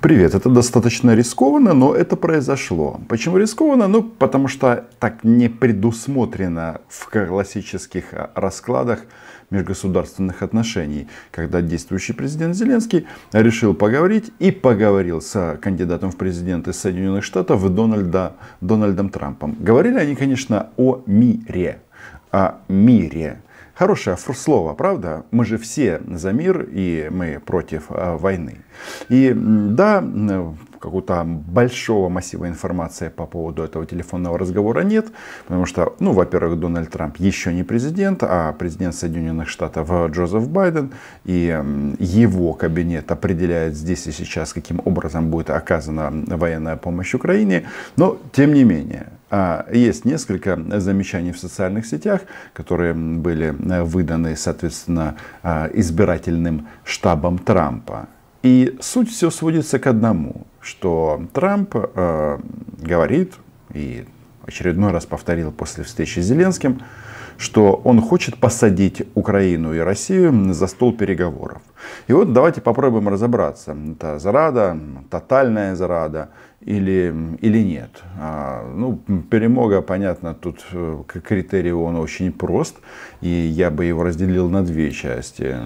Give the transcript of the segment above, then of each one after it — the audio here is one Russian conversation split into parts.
Привет, это достаточно рискованно, но это произошло. Почему рискованно? Ну, потому что так не предусмотрено в классических раскладах межгосударственных отношений, когда действующий президент Зеленский решил поговорить и поговорил с кандидатом в президенты Соединенных Штатов Дональдом Трампом. Говорили они, конечно, о мире. О мире. Хорошее слово, правда? Мы же все за мир и мы против войны. И да, какого-то большого массива информации по поводу этого телефонного разговора нет. Потому что, ну, во-первых, Дональд Трамп еще не президент, а президент Соединенных Штатов Джозеф Байден. И его кабинет определяет здесь и сейчас, каким образом будет оказана военная помощь Украине. Но, тем не менее... Есть несколько замечаний в социальных сетях, которые были выданы, соответственно, избирательным штабом Трампа. И суть все сводится к одному, что Трамп говорит, и очередной раз повторил после встречи с Зеленским, что он хочет посадить Украину и Россию за стол переговоров. И вот давайте попробуем разобраться, это зарада, тотальная зарада или нет. Ну, перемога, понятно, тут критерий он очень прост, и я бы его разделил на две части.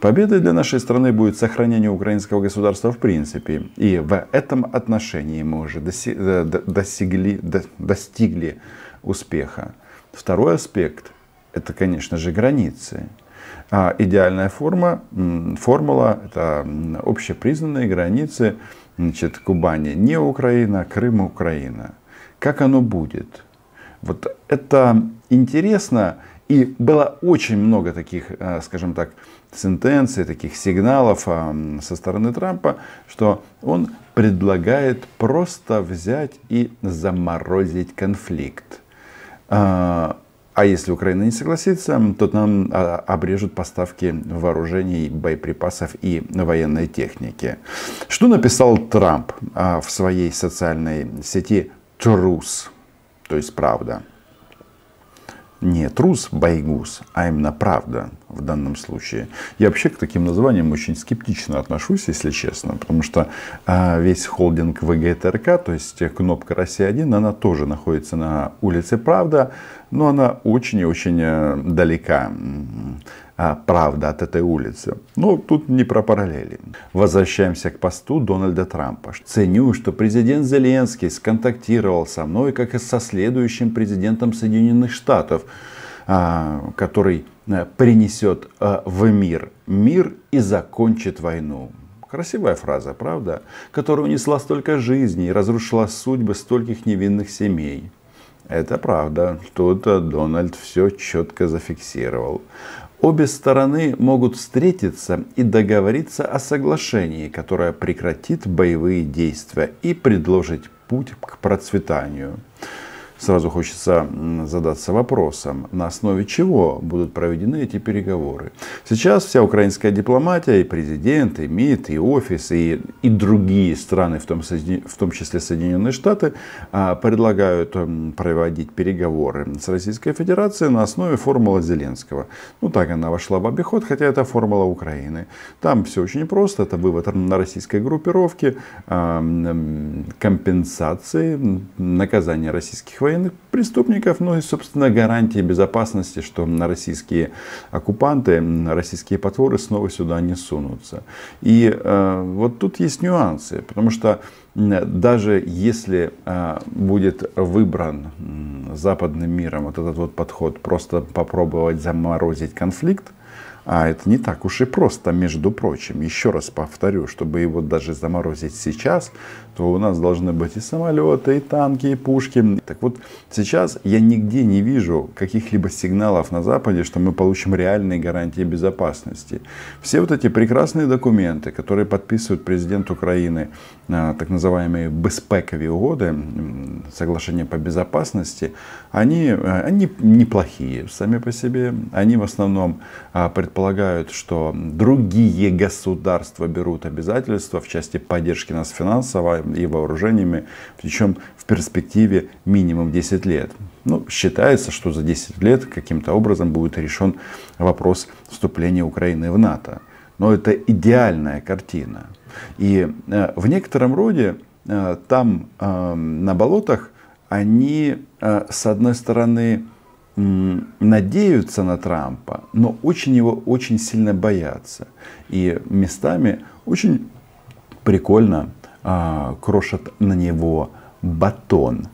Победой для нашей страны будет сохранение украинского государства в принципе. И в этом отношении мы уже достигли успеха. Второй аспект – это, конечно же, границы. А идеальная формула – это общепризнанные границы, значит, Кубани не Украина, Крым Украина. Как оно будет? Вот это интересно. И было очень много таких, скажем так, сентенций, таких сигналов со стороны Трампа, что он предлагает просто взять и заморозить конфликт. А если Украина не согласится, то нам обрежут поставки вооружений, боеприпасов и военной техники. Что написал Трамп в своей социальной сети Truth, то есть правда. Не трус, байгус, а именно правда в данном случае. Я вообще к таким названиям очень скептично отношусь, если честно. Потому что весь холдинг ВГТРК, то есть кнопка «Россия-1», она тоже находится на улице «Правда». Но она очень и очень далека, правда, от этой улицы. Но тут не про параллели. Возвращаемся к посту Дональда Трампа. Ценю, что президент Зеленский сконтактировал со мной, как и со следующим президентом Соединенных Штатов, который принесет в мир мир и закончит войну. Красивая фраза, правда? Которая унесла столько жизней и разрушила судьбы стольких невинных семей. Это правда, что-то Дональд все четко зафиксировал. Обе стороны могут встретиться и договориться о соглашении, которое прекратит боевые действия и предложит путь к процветанию. Сразу хочется задаться вопросом, на основе чего будут проведены эти переговоры. Сейчас вся украинская дипломатия, и президент, и МИД, и офис, и другие страны, в том числе Соединенные Штаты, предлагают проводить переговоры с Российской Федерацией на основе формулы Зеленского. Ну так она вошла в обиход, хотя это формула Украины. Там все очень просто, это вывод на российской группировке, компенсации, наказание российских военных преступников, ну и, собственно, гарантии безопасности, что российские оккупанты, российские потворы снова сюда не сунутся. И вот тут есть нюансы, потому что даже если будет выбран западным миром вот этот вот подход, просто попробовать заморозить конфликт, а это не так уж и просто, между прочим. Еще раз повторю, чтобы его даже заморозить сейчас, то у нас должны быть и самолеты, и танки, и пушки. Так вот, сейчас я нигде не вижу каких-либо сигналов на Западе, что мы получим реальные гарантии безопасности. Все вот эти прекрасные документы, которые подписывает президент Украины, так называемые безпековые угоды, соглашения по безопасности, они неплохие сами по себе. Они в основном предполагают, что другие государства берут обязательства в части поддержки нас финансово и вооружениями, причем в перспективе минимум 10 лет. Ну, считается, что за 10 лет каким-то образом будет решен вопрос вступления Украины в НАТО. Но это идеальная картина. И в некотором роде там на болотах они, с одной стороны, надеются на Трампа, но его очень сильно боятся. И местами очень прикольно крошат на него батон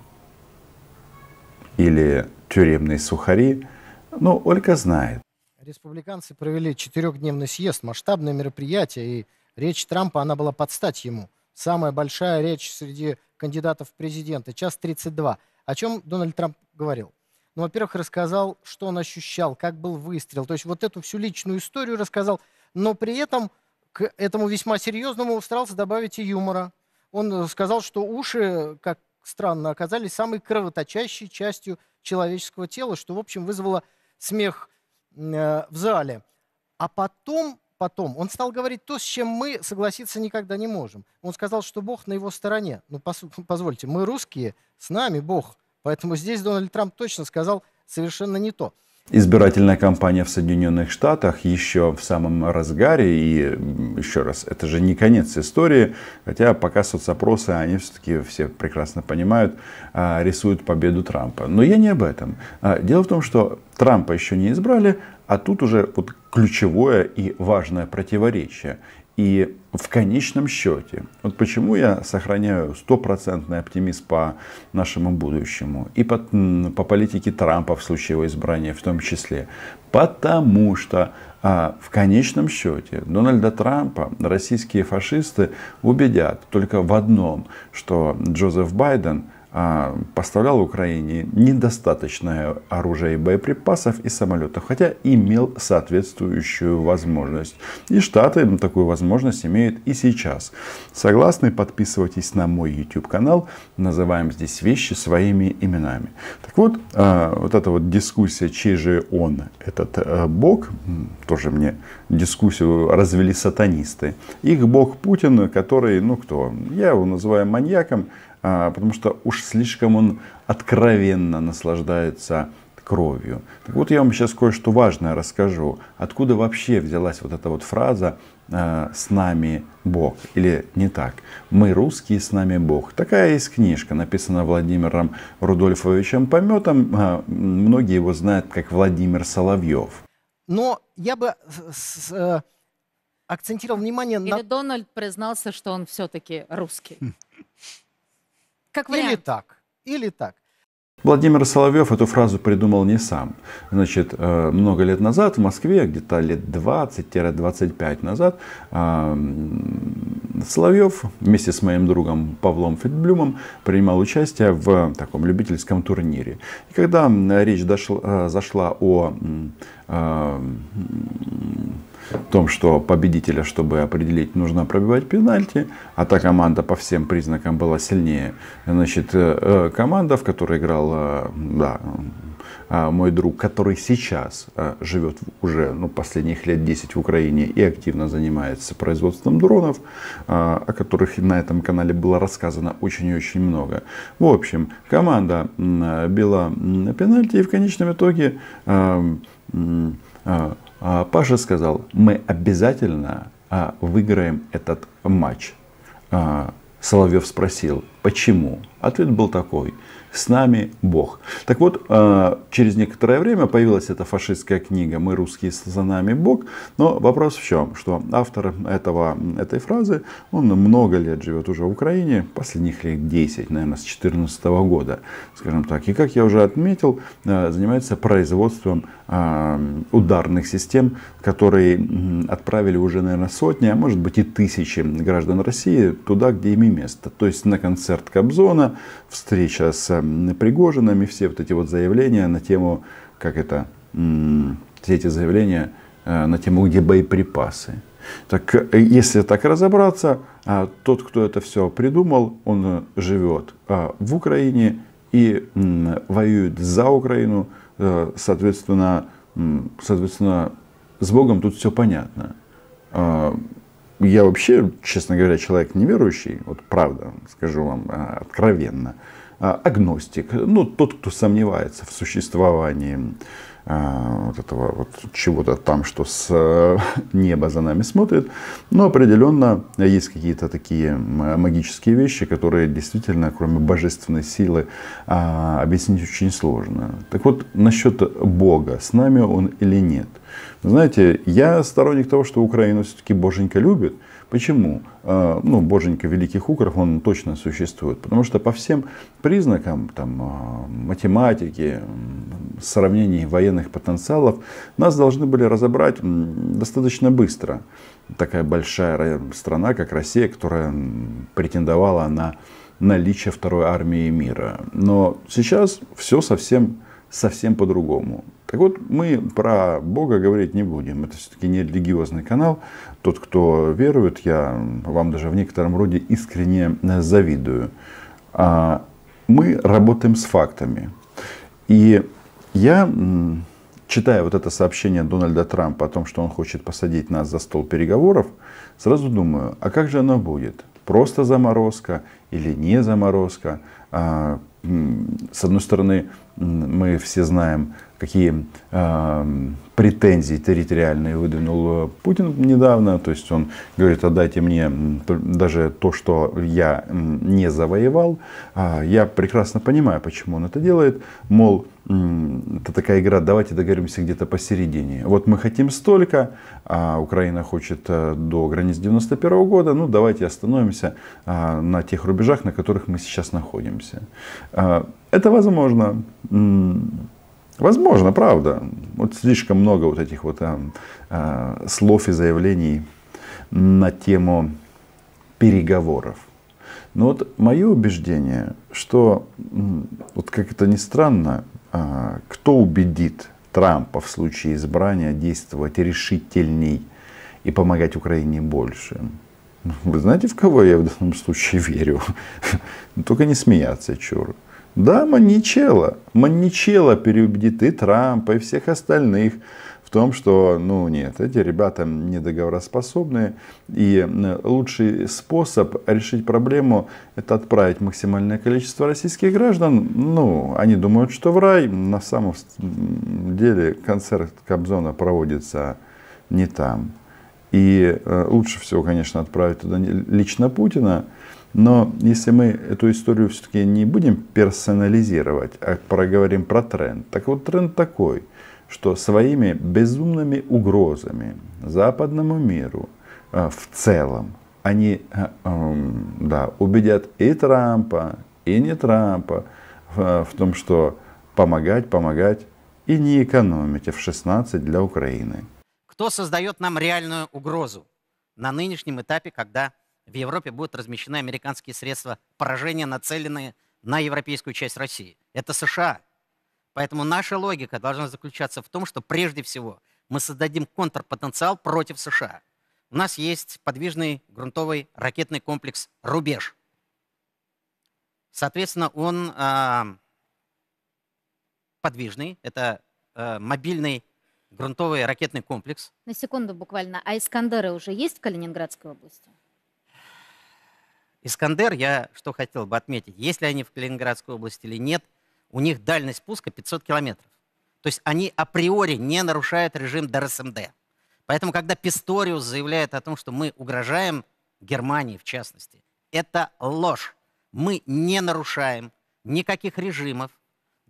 или тюремные сухари. Но Ольга знает. Республиканцы провели 4-дневный съезд, масштабное мероприятие, и речь Трампа, она была под стать ему. Самая большая речь среди кандидатов в президенты. Час 32. О чем Дональд Трамп говорил? Ну, во-первых, рассказал, что он ощущал, как был выстрел. То есть вот эту всю личную историю рассказал, но при этом к этому весьма серьезному старался добавить и юмора. Он сказал, что уши, как странно, оказались самой кровоточащей частью человеческого тела, что, в общем, вызвало смех в зале. А потом он стал говорить то, с чем мы согласиться никогда не можем. Он сказал, что Бог на его стороне. Ну, позвольте, мы русские, с нами Бог. Поэтому здесь Дональд Трамп точно сказал совершенно не то. Избирательная кампания в Соединенных Штатах еще в самом разгаре. И еще раз, это же не конец истории. Хотя пока соцопросы, они все-таки все прекрасно понимают, рисуют победу Трампа. Но я не об этом. Дело в том, что Трампа еще не избрали, а тут уже вот ключевое и важное противоречие. И в конечном счете, вот почему я сохраняю стопроцентный оптимизм по нашему будущему и по политике Трампа в случае его избрания в том числе. Потому что в конечном счете Дональда Трампа российские фашисты убедят только в одном, что Джозеф Байден поставлял Украине недостаточное оружие и боеприпасов и самолетов, хотя имел соответствующую возможность. И Штаты такую возможность имеют и сейчас. Согласны? Подписывайтесь на мой YouTube-канал. Называем здесь вещи своими именами. Так вот, вот эта вот дискуссия, чей же он, этот бог, тоже мне дискуссию развели сатанисты. Их бог Путин, который, ну кто, я его называю маньяком, потому что уж слишком он откровенно наслаждается кровью. Так вот, я вам сейчас кое-что важное расскажу. Откуда вообще взялась вот эта вот фраза «с нами Бог» или не так? «Мы русские, с нами Бог». Такая есть книжка, написана Владимиром Рудольфовичем Пометом. Многие его знают как Владимир Соловьев. Но я бы акцентировал внимание на... Или Дональд признался, что он все-таки русский. Как или так, или так. Владимир Соловьев эту фразу придумал не сам. Значит, много лет назад в Москве, где-то лет 20-25 назад, Соловьев вместе с моим другом Павлом Фетблюмом принимал участие в таком любительском турнире. И когда речь зашла о том, что победителя, чтобы определить, нужно пробивать пенальти, а та команда по всем признакам была сильнее. Значит, команда, в которой играл мой друг, который сейчас живет уже последних лет 10 в Украине и активно занимается производством дронов, о которых на этом канале было рассказано очень и очень много. В общем, команда била пенальти, и в конечном итоге Паша сказал, мы обязательно выиграем этот матч. Соловьев спросил, почему? Ответ был такой, с нами Бог. Так вот, через некоторое время появилась эта фашистская книга «Мы русские, с нами Бог». Но вопрос в чем, что автор этой фразы, он много лет живет уже в Украине, последних лет 10, наверное, с 2014 года, скажем так. И как я уже отметил, занимается производством ударных систем, которые отправили уже, наверное, сотни, а может быть и тысячи граждан России туда, где им и место. То есть на концерт Кобзона, встреча с Пригожиным и все вот эти вот заявления на тему, где боеприпасы. Так если так разобраться, тот, кто это все придумал, он живет в Украине и воюет за Украину, соответственно, с Богом тут все понятно. Я вообще, честно говоря, человек неверующий, вот правда, скажу вам откровенно. агностик, ну, тот, кто сомневается в существовании вот этого вот чего-то там, что с неба за нами смотрит. Но определенно есть какие-то такие магические вещи, которые действительно, кроме божественной силы, объяснить очень сложно. Так вот, насчет Бога, с нами он или нет. Знаете, я сторонник того, что Украину все-таки боженька любит. Почему? Ну, боженька великих укров, он точно существует. Потому что по всем признакам там, математики, сравнений военных потенциалов, нас должны были разобрать достаточно быстро. Такая большая страна, как Россия, которая претендовала на наличие второй армии мира. Но сейчас все совсем по-другому. Так вот, мы про Бога говорить не будем. Это все-таки не религиозный канал. Тот, кто верует, я вам даже в некотором роде искренне завидую. Мы работаем с фактами. И я, читая вот это сообщение Дональда Трампа о том, что он хочет посадить нас за стол переговоров, сразу думаю, а как же оно будет? Просто заморозка или не заморозка? С одной стороны, мы все знаем, какие претензии территориальные выдвинул Путин недавно. То есть он говорит, отдайте мне даже то, что я не завоевал. Я прекрасно понимаю, почему он это делает. Мол, это такая игра, давайте договоримся где-то посередине. Вот мы хотим столько, а Украина хочет до границ 91 года. Ну, давайте остановимся на тех рубежах, на которых мы сейчас находимся. Это возможно. Возможно, правда. Вот слишком много вот этих вот слов и заявлений на тему переговоров. Но вот мое убеждение, что, вот как это ни странно, кто убедит Трампа в случае избрания действовать решительней и помогать Украине больше? Вы знаете, в кого я в данном случае верю? Только не смеяться, черт. Да, Манничелло. Манничелло переубедит и Трампа, и всех остальных в том, что, ну нет, эти ребята недоговороспособные. И лучший способ решить проблему — это отправить максимальное количество российских граждан. Ну, они думают, что в рай. На самом деле концерт Кобзона проводится не там. И лучше всего, конечно, отправить туда лично Путина. Но если мы эту историю все-таки не будем персонализировать, а проговорим про тренд. Так вот, тренд такой, что своими безумными угрозами западному миру в целом, они убедят и Трампа, и не Трампа в том, что помогать и не экономить F-16 для Украины. Кто создает нам реальную угрозу на нынешнем этапе, когда в Европе будут размещены американские средства поражения, нацеленные на европейскую часть России? Это США. Поэтому наша логика должна заключаться в том, что прежде всего мы создадим контрпотенциал против США. У нас есть подвижный грунтовый ракетный комплекс «Рубеж». Соответственно, он подвижный, это мобильный грунтовый ракетный комплекс. На секунду буквально. А «Искандеры» уже есть в Калининградской области? «Искандер», я что хотел бы отметить, если они в Калининградской области или нет, у них дальность пуска 500 километров. То есть они априори не нарушают режим ДРСМД. Поэтому, когда Писториус заявляет о том, что мы угрожаем Германии, в частности, это ложь. Мы не нарушаем никаких режимов,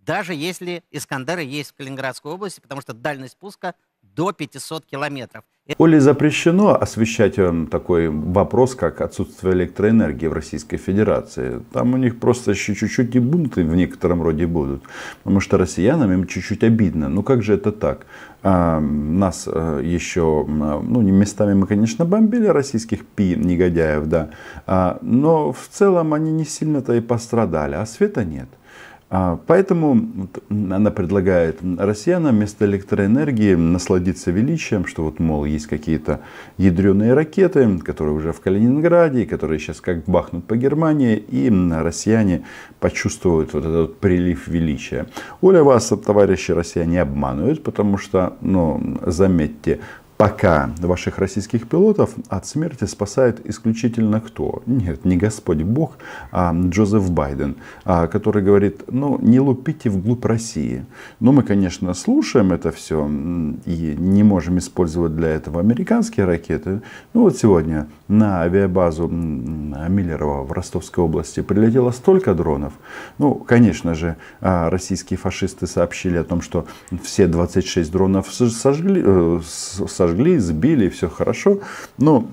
даже если «Искандеры» есть в Калининградской области, потому что дальность пуска до 500 километров. Коли запрещено освещать такой вопрос, как отсутствие электроэнергии в Российской Федерации, там у них просто еще чуть-чуть и бунты в некотором роде будут. Потому что россиянам им чуть-чуть обидно. Ну как же это так? Нас еще, ну местами мы, конечно, бомбили российских пи-негодяев, да. Но в целом они не сильно-то и пострадали, а света нет. Поэтому она предлагает россиянам вместо электроэнергии насладиться величием, что вот, мол, есть какие-то ядреные ракеты, которые уже в Калининграде, которые сейчас как бахнут по Германии, и россияне почувствуют вот этот вот прилив величия. Оля вас, товарищи, россияне обманывают, потому что, ну, заметьте, Пока ваших российских пилотов от смерти спасает исключительно кто? Нет, не Господь Бог, а Джозеф Байден, который говорит, ну не лупите вглубь России. Но мы, конечно, слушаем это все и не можем использовать для этого американские ракеты. Ну вот сегодня на авиабазу Миллерова в Ростовской области прилетело столько дронов. Ну, конечно же, российские фашисты сообщили о том, что все 26 дронов сожгли, сбили, все хорошо. Но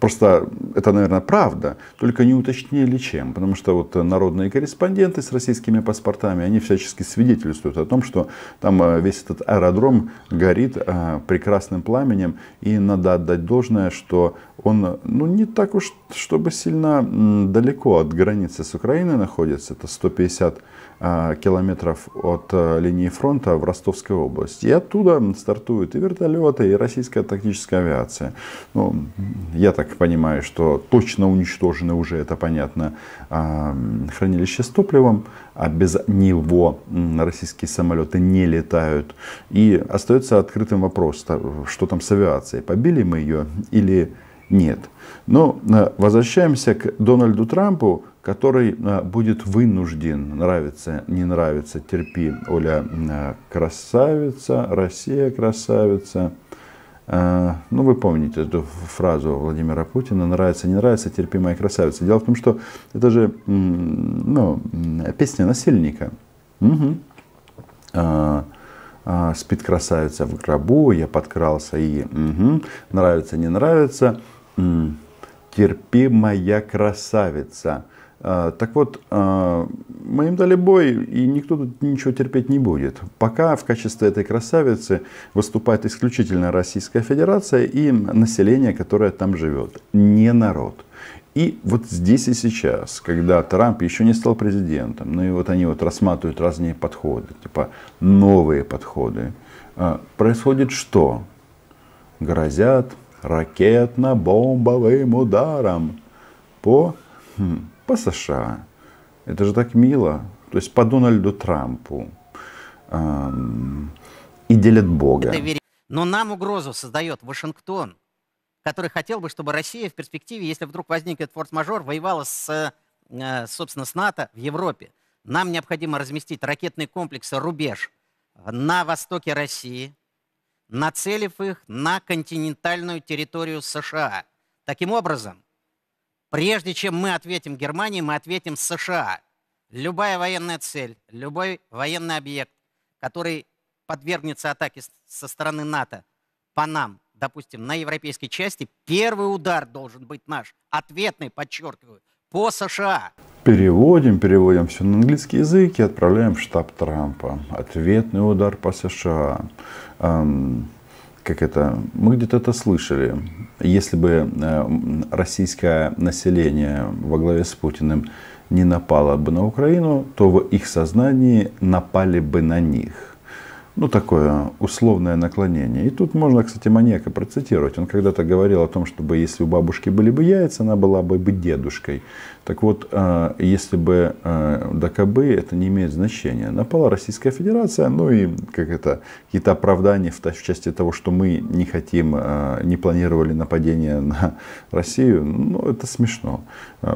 просто это, наверное, правда, только не уточнили чем. Потому что вот народные корреспонденты с российскими паспортами, они всячески свидетельствуют о том, что там весь этот аэродром горит прекрасным пламенем. И надо отдать должное, что он ну, не так уж, чтобы сильно далеко от границы с Украиной находится. Это 150 километров от линии фронта в Ростовской области. И оттуда стартуют и вертолеты, и российская тактическая авиация. Ну, я так понимаю, что точно уничтожены уже, это понятно, хранилище с топливом, а без него российские самолеты не летают. И остается открытым вопрос, что там с авиацией, побили мы ее или нет. Но возвращаемся к Дональду Трампу, который будет вынужден, нравится, не нравится, терпи, Оля, красавица, Россия красавица. Ну, вы помните эту фразу Владимира Путина, нравится, не нравится, терпи, моя красавица. Дело в том, что это же ну, песня насильника. Угу. Спит красавица в гробу, я подкрался и угу. Нравится, не нравится, терпи, моя красавица. Так вот, мы им дали бой, и никто тут ничего терпеть не будет. Пока в качестве этой красавицы выступает исключительно Российская Федерация и население, которое там живет. Не народ. И вот здесь и сейчас, когда Трамп еще не стал президентом, ну и вот они вот рассматривают разные подходы, типа новые подходы, происходит что? Грозят ракетно-бомбовым ударом по США. Это же так мило. То есть по Дональду Трампу. И делят Бога. Но нам угрозу создает Вашингтон, который хотел бы, чтобы Россия в перспективе, если вдруг возникнет форс-мажор, воевала собственно, с НАТО в Европе. Нам необходимо разместить ракетные комплексы «Рубеж» на востоке России, нацелив их на континентальную территорию США. Таким образом, прежде чем мы ответим Германии, мы ответим США. Любая военная цель, любой военный объект, который подвергнется атаке со стороны НАТО по нам, допустим, на европейской части, первый удар должен быть наш, ответный, подчеркиваю, по США. Переводим все на английский язык и отправляем в штаб Трампа. Ответный удар по США. Как это? Мы где-то это слышали. Если бы российское население во главе с Путиным не напало бы на Украину, то в их сознании напали бы на них. Ну, такое условное наклонение. И тут можно, кстати, маньяка процитировать. Он когда-то говорил о том, чтобы если у бабушки были бы яйца, она была бы дедушкой. Так вот, если бы докобы, это не имеет значения. Напала Российская Федерация, ну и как это, какие-то оправдания в части того, что мы не хотим, не планировали нападение на Россию, ну, это смешно.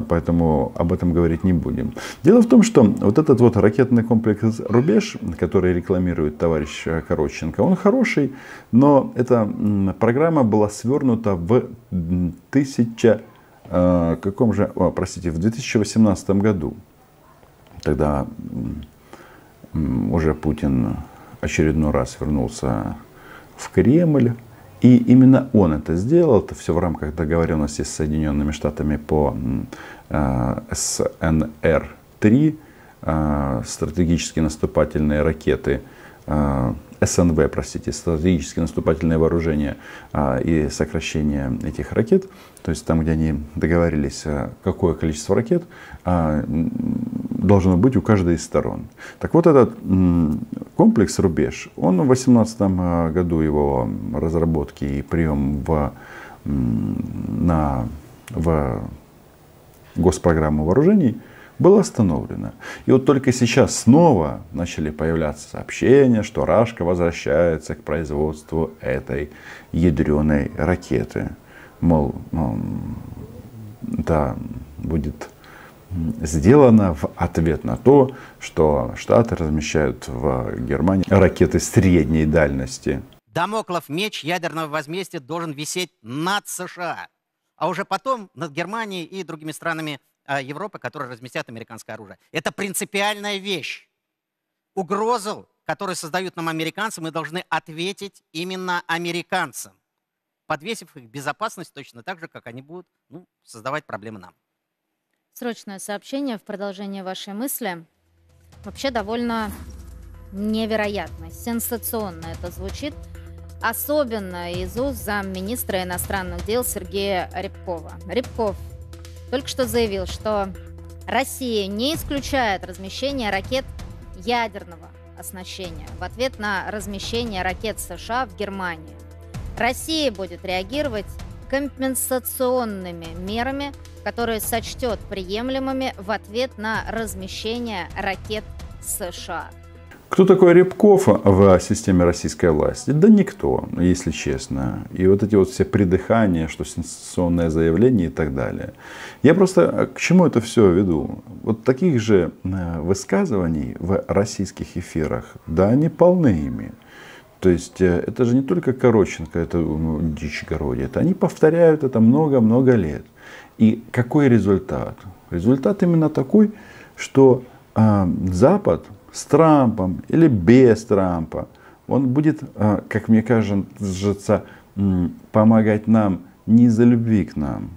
Поэтому об этом говорить не будем. Дело в том, что вот этот вот ракетный комплекс «Рубеж», который рекламирует товарищ Коротченко. Он хороший, но эта программа была свернута в 2018 году. Тогда уже Путин очередной раз вернулся в Кремль. И именно он это сделал. Это все в рамках договоренности с Соединенными Штатами по СНР-3, стратегически наступательные ракеты, СНВ, простите, стратегические наступательные вооружения и сокращение этих ракет. То есть там, где они договорились, какое количество ракет должно быть у каждой из сторон. Так вот, этот комплекс «Рубеж», он в 2018 году его разработки и прием в госпрограмму вооружений было остановлено. И вот только сейчас снова начали появляться сообщения, что Рашка возвращается к производству этой ядреной ракеты. Мол, да, будет сделано в ответ на то, что Штаты размещают в Германии ракеты средней дальности. Дамоклов меч ядерного возмездия должен висеть над США, а уже потом над Германией и другими странами Европы, которые разместят американское оружие. Это принципиальная вещь. Угрозу, которую создают нам американцы, мы должны ответить именно американцам, подвесив их безопасность точно так же, как они будут создавать проблемы нам. Срочное сообщение в продолжение вашей мысли. Вообще довольно невероятно, сенсационно это звучит. Особенно из уст замминистра иностранных дел Сергея Рябкова. Рябков только что заявил, что Россия не исключает размещение ракет ядерного оснащения в ответ на размещение ракет США в Германии. Россия будет реагировать компенсационными мерами, которые сочтет приемлемыми в ответ на размещение ракет США. Кто такой Рябков в системе российской власти? Да никто, если честно. И вот эти вот все придыхания, что сенсационное заявление и так далее. Я просто к чему это все веду? Вот таких же высказываний в российских эфирах, да они полны ими. То есть это же не только Короченко, это дичь городит. Они повторяют это много-много лет. И какой результат? Результат именно такой, что Запад с Трампом или без Трампа, он будет, как мне кажется, помогать нам не из-за любви к нам,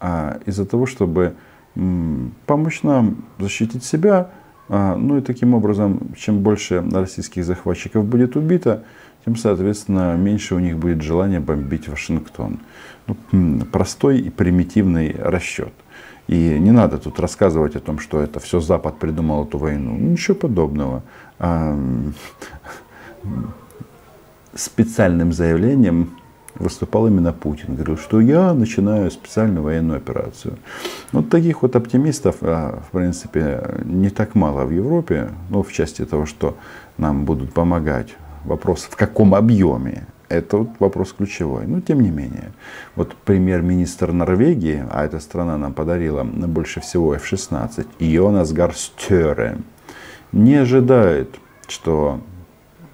а из-за того, чтобы помочь нам защитить себя. Ну и таким образом, чем больше российских захватчиков будет убито, тем, соответственно, меньше у них будет желания бомбить Вашингтон. Ну, простой и примитивный расчет. И не надо тут рассказывать о том, что это все Запад придумал эту войну. Ничего подобного. Специальным заявлением выступал именно Путин. Говорил, что я начинаю специальную военную операцию. Вот таких вот оптимистов, в принципе, не так мало в Европе. Но в части того, что нам будут помогать. Вопрос в каком объеме. Это вот вопрос ключевой. Но тем не менее. Вот премьер-министр Норвегии, а эта страна нам подарила больше всего F-16, Йонас Гарстёре, не ожидает, что...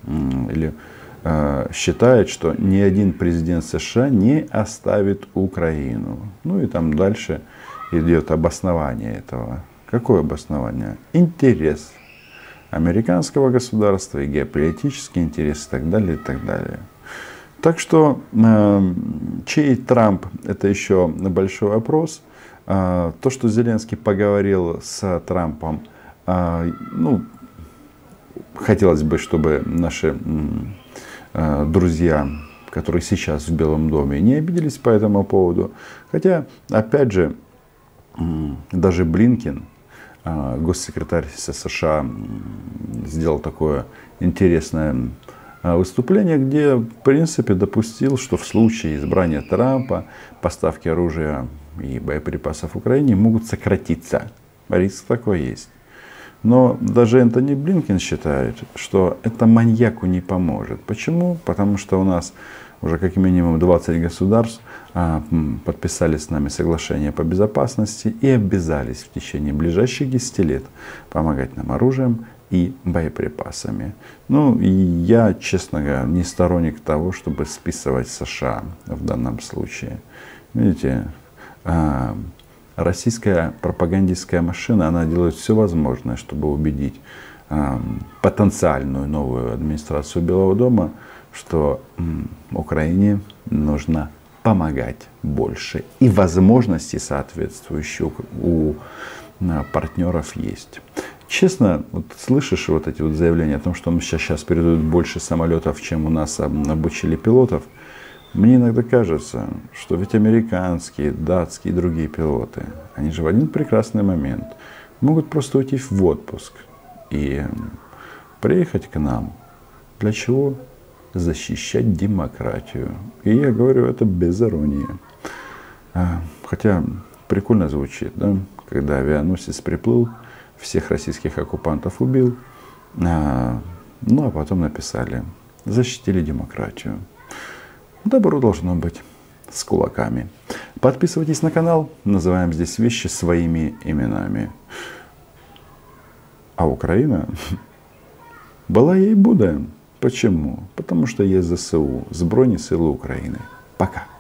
Или считает, что ни один президент США не оставит Украину. Ну и там дальше идет обоснование этого. Какое обоснование? Интерес американского государства и геополитический интерес и так далее, и так далее. Так что, чей Трамп, это еще большой вопрос. То, что Зеленский поговорил с Трампом, хотелось бы, чтобы наши друзья, которые сейчас в Белом доме, не обиделись по этому поводу. Хотя, опять же, даже Блинкен, госсекретарь США, сделал такое интересное выступление, где, в принципе, допустил, что в случае избрания Трампа поставки оружия и боеприпасов Украине могут сократиться. Риск такой есть. Но даже Энтони Блинкен считает, что это маньяку не поможет. Почему? Потому что у нас уже как минимум 20 государств подписали с нами соглашение по безопасности и обязались в течение ближайших 10 лет помогать нам оружием и боеприпасами. Ну, и я, честно говоря, не сторонник того, чтобы списывать США в данном случае. Видите, российская пропагандистская машина, она делает все возможное, чтобы убедить потенциальную новую администрацию Белого дома, что Украине нужно помогать больше. И возможности соответствующие у партнеров есть. Честно, вот слышишь вот эти вот заявления о том, что сейчас передают больше самолетов, чем у нас обучили пилотов. Мне иногда кажется, что ведь американские, датские и другие пилоты, они же в один прекрасный момент могут просто уйти в отпуск и приехать к нам. Для чего? Защищать демократию. И я говорю это без иронии. Хотя прикольно звучит, да? Когда авианосец приплыл, всех российских оккупантов убил. Ну а потом написали: защитили демократию. Добро должно быть с кулаками. Подписывайтесь на канал, называем здесь вещи своими именами. А Украина была ей будет. Почему? Потому что есть ЗСУ, Збройні силы Украины. Пока.